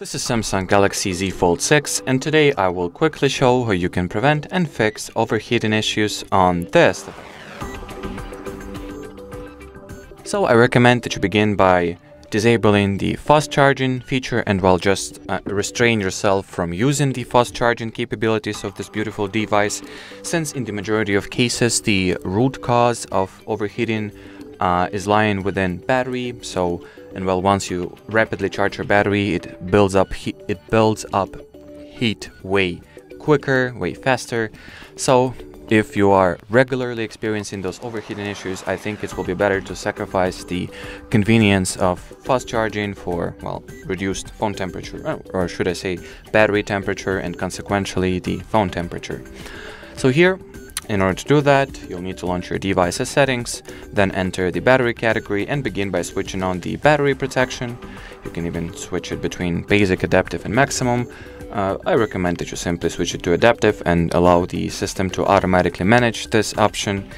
This is Samsung Galaxy Z Fold 6, and today I will quickly show how you can prevent and fix overheating issues on this device. So I recommend that you begin by disabling the fast charging feature, and while just restrain yourself from using the fast charging capabilities of this beautiful device, since in the majority of cases the root cause of overheating is lying within battery. And once you rapidly charge your battery, it builds up heat way quicker, way faster. So if you are regularly experiencing those overheating issues, I think it will be better to sacrifice the convenience of fast charging for, well, reduced phone temperature, or should I say battery temperature, and consequentially the phone temperature. So here, in order to do that, you'll need to launch your device's settings, then enter the battery category and begin by switching on the battery protection. You can even switch it between basic, adaptive and maximum. I recommend that you simply switch it to adaptive and allow the system to automatically manage this option.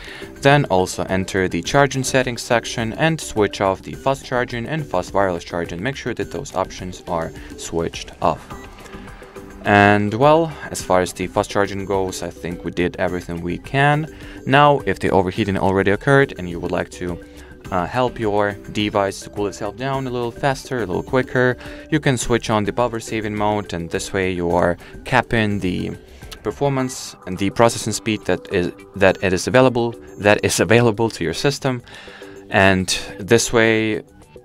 Then also enter the charging settings section and switch off the fast charging and fast wireless charging. Make sure that those options are switched off. And well, as far as the fast charging goes, I think we did everything we can. Now, if the overheating already occurred and you would like to help your device to cool itself down a little faster, a little quicker, you can switch on the power saving mode, and this way you are capping the performance and the processing speed that is available to your system, and this way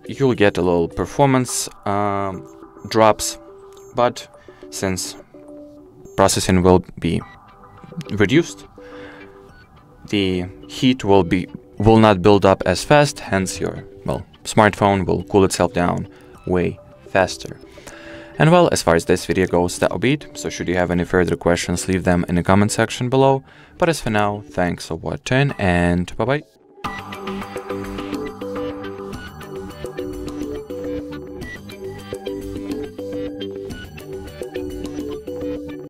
you'll get a little performance drops, but since processing will be reduced, the heat will not build up as fast, hence your smartphone will cool itself down way faster. And well, as far as this video goes, that'll be it. So should you have any further questions, leave them in the comment section below. But as for now, thanks for watching, and bye bye.